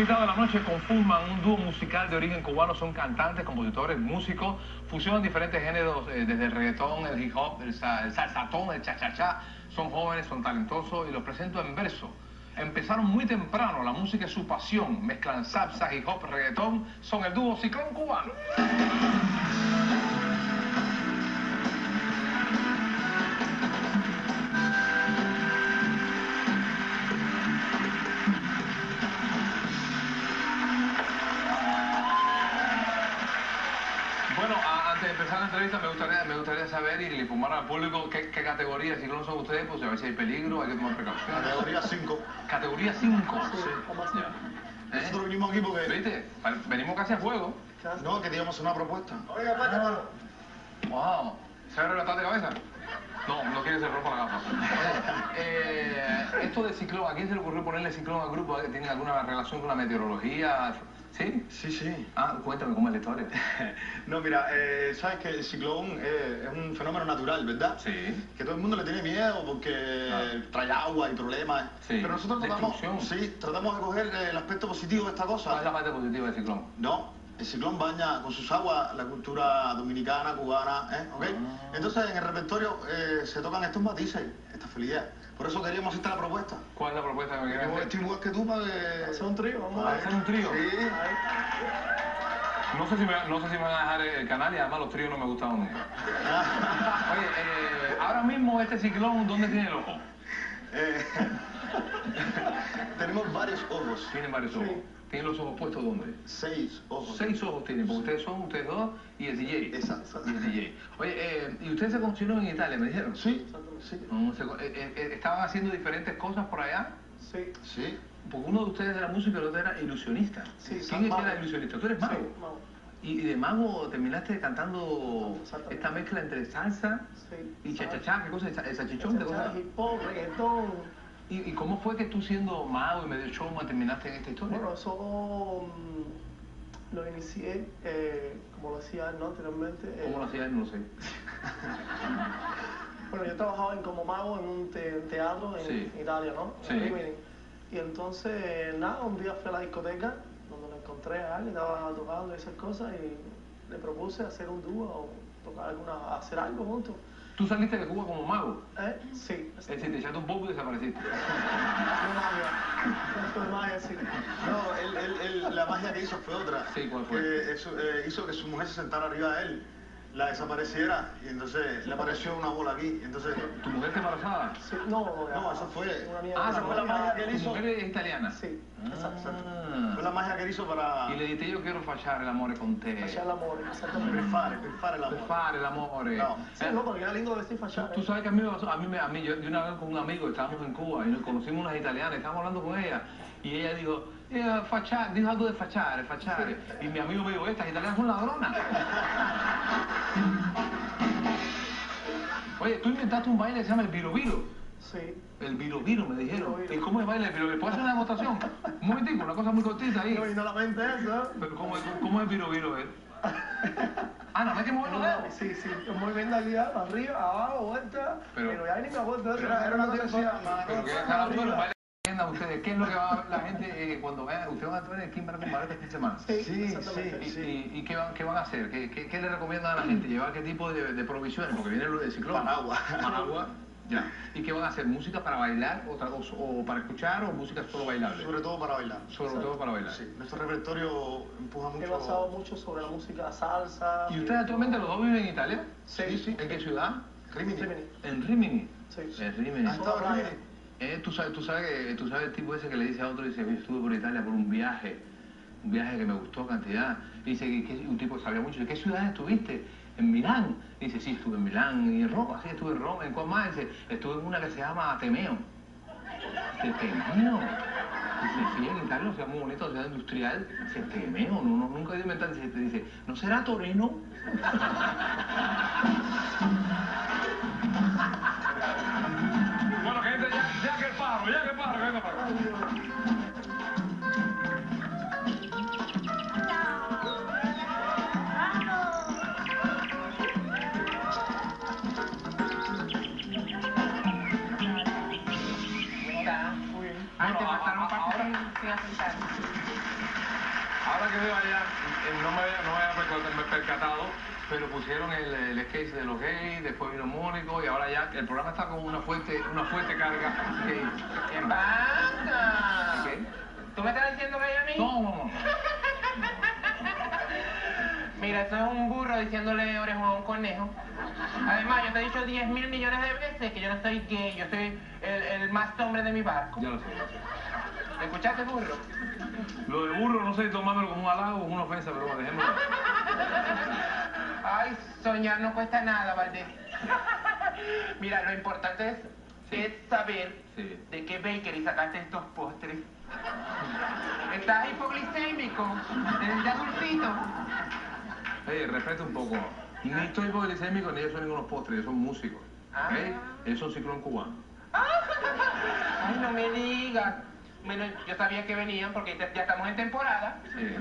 invitado de la noche conforman un dúo musical de origen cubano, son cantantes, compositores, músicos, fusionan diferentes géneros desde el reggaetón, el hip hop, el salsatón, el cha-cha-cha, son jóvenes, son talentosos y los presento en verso. Empezaron muy temprano, la música es su pasión, mezclan salsa, hip hop, reggaetón, son el dúo Ciclón Cubano. Me gustaría saber y informar al público qué categoría de ciclón son ustedes, pues a ver si hay peligro, hay que tomar precaución. Categoría 5. Categoría 5. Sí, sí. Nosotros venimos aquí porque... ¿Viste? Venimos casi a fuego. No, que digamos una propuesta. Oiga, pata, hermano. Wow. ¿Se va a relatar de cabeza? No, no quiere ser ropa la gafa. Esto de ciclón, ¿a quién se le ocurrió ponerle ciclón al grupo? ¿Tiene alguna relación con la meteorología? ¿Sí? Sí, sí. Ah, cuéntame cómo es la historia. No, mira, sabes que el ciclón es un fenómeno natural, ¿verdad? Sí. Que todo el mundo le tiene miedo porque trae agua y problemas. Sí. Pero nosotros tratamos de coger el aspecto positivo de esta cosa. ¿Cuál es la parte positiva del ciclón? No, el ciclón baña con sus aguas la cultura dominicana, cubana, ¿okay? Entonces en el repertorio se tocan estos matices, esta felicidad. Por eso queríamos hacer la propuesta. ¿Cuál es la propuesta que me quieres hacer? Estoy igual que tú para hacer un trío, vamos a hacer un trío. Sí. No sé si me van a dejar el canal y además los tríos no me gustan nunca. Oye, ahora mismo este ciclón, ¿dónde tiene el ojo? Tenemos varios ojos. Tienen varios ojos. Sí. ¿Tienen los ojos puestos dónde? 6 ojos. 6 ojos tienen, porque ustedes dos y el DJ. Exacto. Y el DJ. Oye, ¿y ustedes se continuaron en Italia, me dijeron? Sí. Sí. ¿Estaban haciendo diferentes cosas por allá? Sí. Sí. Porque uno de ustedes era músico y el otro era ilusionista. Sí. ¿Quién es que era ilusionista? ¿Tú eres mago? Sí, mago. ¿Y de mago terminaste cantando esta mezcla entre salsa y cha-cha-cha? ¿Qué cosa? ¿El salchichón? ¿Qué cosa? Hip hop, reggaetón. ¿Y cómo fue que tú siendo mago y medio showman terminaste en esta historia? Bueno, eso lo inicié como lo hacía él, ¿no? Anteriormente. ¿Cómo lo hacía él? No sé. Bueno, yo trabajaba como mago en un teatro en Italia, ¿no? Sí. En Rimini. Y entonces, nada, un día fui a la discoteca donde lo encontré a él, estaba tocando esas cosas y le propuse hacer un dúo o tocar hacer algo juntos. ¿Tú saliste de Cuba como mago? Sí. Es decir, te echaste un poco y desapareciste. No, magia, sí. No, la magia que hizo fue otra. Sí, ¿cuál fue? Hizo que su mujer se sentara arriba de él, la desapareciera, y entonces le apareció una bola aquí. Entonces... ¿Tu mujer está embarazada? Sí. No, eso fue... Esa fue la magia que él hizo. ¿Tu mujer es italiana? Sí. Exacto. Fue la magia que él hizo para... Y le dije, yo quiero fallar el amor con te. Fallar el amor, exactamente. Prefare el amor. Prefare el amor. No, no, porque era lindo decir fallar. Tú sabes que a mí, yo de una vez con un amigo, estábamos en Cuba y nos conocimos unas italianas, estábamos hablando con ella, y ella dijo, dijo algo de fachare. Y mi amigo me dijo, estas italianas son ladronas. Oye, tú inventaste un baile que se llama el viroviro. Sí. El viroviro, me dijeron. ¿Y cómo es baile el viroviro? ¿Puedo hacer una demostración? Un momentico, una cosa muy cortita ahí. No, y no la mente eso. Pero ¿cómo es el viroviro? Ah, no, hay que mover los dedos. Sí, muy bien aliado, arriba, abajo, vuelta. Pero ya hay ninguna vuelta. Era una cosa. Pero que está el baile que entiendan ustedes. ¿Qué es lo que va a ver la gente cuando vean? Ustedes van a tener el Quimbara Cumbara este fin de semana. Sí. ¿Y qué van a hacer? ¿Qué le recomiendan a la gente? ¿Llevar qué tipo de provisiones? Porque viene el ciclón. Agua. Ya. ¿Y qué van a hacer? ¿Música para bailar o para escuchar o música solo bailable? Sobre todo para bailar. Sí. Nuestro repertorio empuja mucho. He basado mucho sobre la música salsa. ¿Y ustedes actualmente los dos viven en Italia? Sí. ¿En qué ciudad? Rimini. ¿En Rimini? Sí. En Rimini. ¿Has estado en Rimini? Tú sabes el tipo ese que le dice a otro, dice, yo estuve por Italia por un viaje que me gustó cantidad. Dice que un tipo que sabía mucho. ¿De qué ciudad estuviste? En Milán. Dice, sí, estuve en Milán y en Roma. Sí, estuve en Roma. ¿En cuál más? Dice, estuve en una que se llama Ateneo. Dice, Ateneo. Dice, sí, en Italia no sea muy bonito, ciudad industrial. Dice, Ateneo, no, nunca he ido a inventar. Dice, ¿no será Torino? Bueno, gente, ya que paro. Antes pasaron un partido sin aceptar. ahora que me vaya, no me he percatado, pero pusieron el sketch de los gays, después vino Mónico y ahora ya el programa está con una fuerte carga gay. ¿Qué pasa? ¿Qué? ¿Tú me estás diciendo gay a mí? No. Mira, eso es un burro diciéndole orejón a un conejo. Además, yo te he dicho 10.000 millones de veces que yo no soy gay, yo soy el más hombre de mi barco. Ya lo sé, ya lo sé. ¿Me escuchaste, burro? Lo de burro, no sé, tomármelo como un halago o una ofensa, pero bueno, dejémoslo. Ay, soñar no cuesta nada, Valdez. Mira, lo importante es, sí, es saber, sí, de qué bakery sacaste estos postres. Estás hipoglicémico, necesitas dulcito. Hey, respeta un poco. Ni estoy hipoglicémico, ni ellos son ningunos postres, ellos son músicos. ¿Okay? Ellos son Ciclón Cubano. Ay, no me digas. Bueno, yo sabía que venían porque ya estamos en temporada. Sí.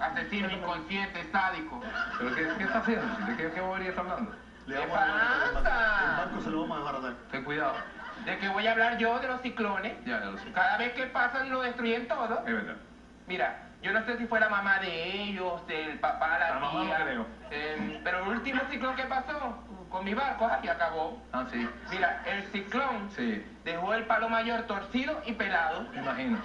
Asesino, inconsciente, sádico. ¿Pero qué está haciendo? ¿De qué bobería está hablando? ¿Qué pasa? El barco se lo vamos a desbaratar. Ten cuidado. ¿De qué voy a hablar yo? De los ciclones. Ya, de los ciclones. Cada vez que pasan lo destruyen todo. Es verdad. Mira, yo no sé si fue la mamá de ellos, del papá, la tía. La mamá no creo. Pero el último ciclón que pasó con mi barco, y acabó. Ah, sí. Mira, el ciclón, sí, dejó el palo mayor torcido y pelado. Me imagino.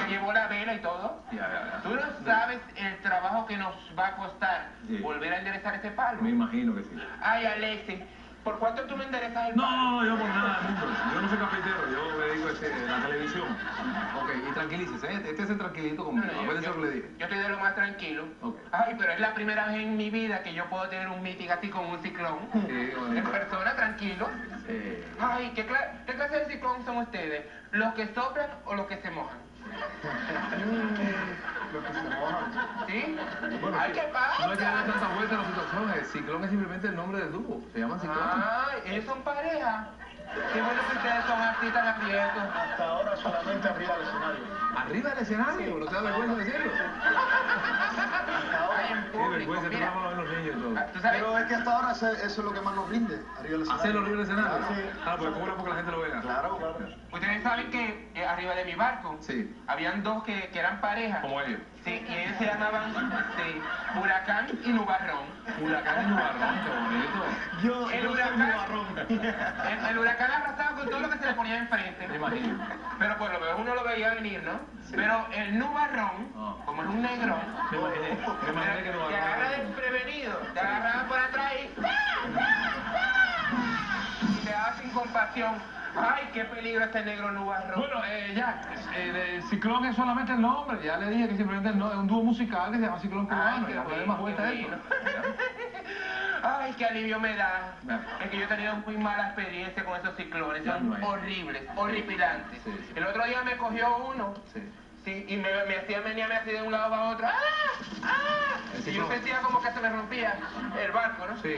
Se llevó la vela y todo. Ya. Tú no sabes el trabajo que nos va a costar, sí, volver a enderezar ese palo. Me imagino que sí. Ay, Alexis, ¿por cuánto tú me enderezas el palo? No, yo por nada, yo no soy cafetero, yo me dedico a la televisión. Ok, y tranquilícese, estése tranquilito conmigo, acuérdense lo que le dije. Yo estoy de lo más tranquilo. Okay. Ay, pero es la primera vez en mi vida que yo puedo tener un meeting así con un ciclón. Sí, en persona, tranquilo. Sí. Ay, ¿qué clase de ciclón son ustedes? ¿Los que soplan o los que se mojan? Los que se mojan. ¿Sí? Bueno, ay, ¿qué pasa? No hay que darle tanta vuelta a la situación. El ciclón es simplemente el nombre del dúo. Se llama ciclón. Ay, ellos son pareja. Qué bueno que ustedes son así tan aprietos. Hasta ahora solamente arriba del escenario. ¿Arriba del escenario? ¿No te da vergüenza decirlo? Hasta ahora. Ay, en público, mira. Qué vergüenza, vamos a ver los niños y todo. ¿Tú sabes? Pero es que hasta ahora eso es lo que más nos rinde. Arriba del escenario. ¿Hacerlo arriba del escenario? Sí. Ah, pues cobra porque la gente lo vea. Claro. Ustedes saben que arriba de mi barco, sí, habían dos que eran pareja. Como ellos. Sí, y ellos se llamaban, sí, Huracán y Nubarrón. Huracán y Nubarrón, qué bonito. Yo huracán, soy Nubarrón. El huracán arrasaba con todo lo que se le ponía enfrente. Me imagino. Pero por lo menos uno lo veía venir, ¿no? Sí. Pero el Nubarrón, oh, como es un negrón, me imaginé que Nubarrón. Te agarra desprevenido, te agarraba por atrás y te daba sin compasión. Ay, qué peligro este negro Nubarrón. Bueno, el ciclón es solamente el nombre. Ya le dije que simplemente es un dúo musical que se llama Ciclón Cubano. Ay, qué más vuelta esto. Ay, qué alivio me da. Es que yo he tenido muy mala experiencia con esos ciclones. Son horribles, horripilantes. Sí, sí. El otro día me cogió uno. Sí. Sí, y me hacía de un lado para otro. Y yo sentía como que se me rompía el barco, ¿no? Sí.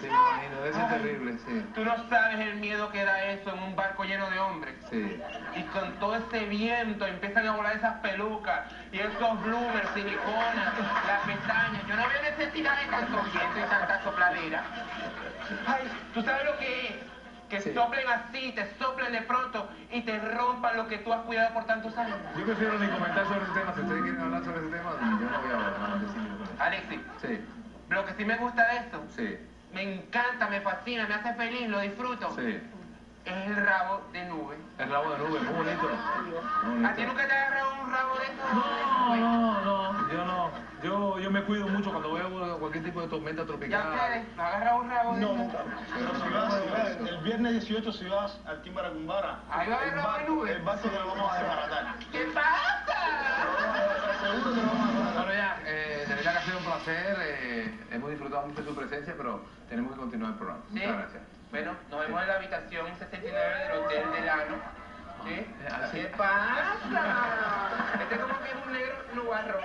Sí, me imagino, eso es terrible, sí. Tú no sabes el miedo que da eso en un barco lleno de hombres. Sí. Y con todo ese viento empiezan a volar esas pelucas y esos bloomers, siliconas, las pestañas. Yo no veo necesidad de tanto viento y tanta sopladera. Ay, ¿tú sabes lo que es? Que sí, soplen así, te soplen de pronto y te rompan lo que tú has cuidado por tantos años. Yo prefiero ni comentar sobre ese tema. Si ustedes quieren hablar sobre ese tema, yo no voy a hablar. Alexis. Sí. Lo que sí me gusta de esto. Sí. Me encanta, me fascina, me hace feliz, lo disfruto. Sí. Es el rabo de nube. El rabo de nube, muy bonito. ¿A ti nunca te has agarrado un rabo de esto? No, yo no. Yo me cuido mucho cuando veo cualquier tipo de tormenta tropical. ¿Ya ustedes? ¿No agarras un rabo de esto? No, nunca. Pero si vas, el viernes 18, si vas al Quimbara Cumbara, ahí va a haber rabo de nube. El barco te lo vamos a desbaratar. ¿Qué pasa? Seguro te lo vamos a desbaratar. Bueno, ya, de verdad que ha sido un placer. Hemos disfrutado mucho de su presencia, pero tenemos que continuar el programa. Sí. Muchas gracias. Bueno, nos vemos en la habitación 69 del Hotel del Ano. ¿Sí? ¿Qué pasa? Este es como que es un negro Nubarrón.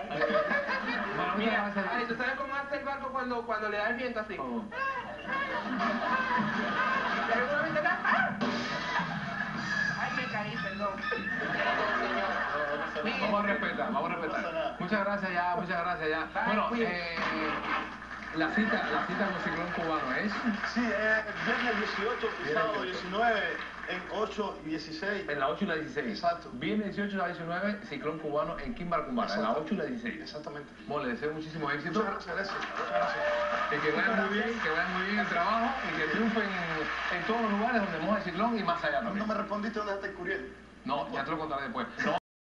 Mira, Ale, ¿tú sabes cómo hace el barco cuando le da el viento así? ¿Cómo? Ay, me caí, perdón. Señor. Vamos a respetar. Muchas gracias ya. Bueno, La cita con el Ciclón Cubano, ¿es? Sí, viernes 18, sábado 19, En 8 y 16. En la 8 y la 16. Exacto. Viene 18 y la 19, Ciclón Cubano en Quimbara Cumbara. En la 8 y la 16. Exactamente. Bueno, le deseo muchísimo éxito. Muchas gracias. Muchas gracias. Y que vayan muy bien, que vayan muy bien el trabajo y que triunfen en todos los lugares donde mueve el ciclón y más allá también. No me respondiste dónde está el Curiel. No, ya te lo contaré después. No.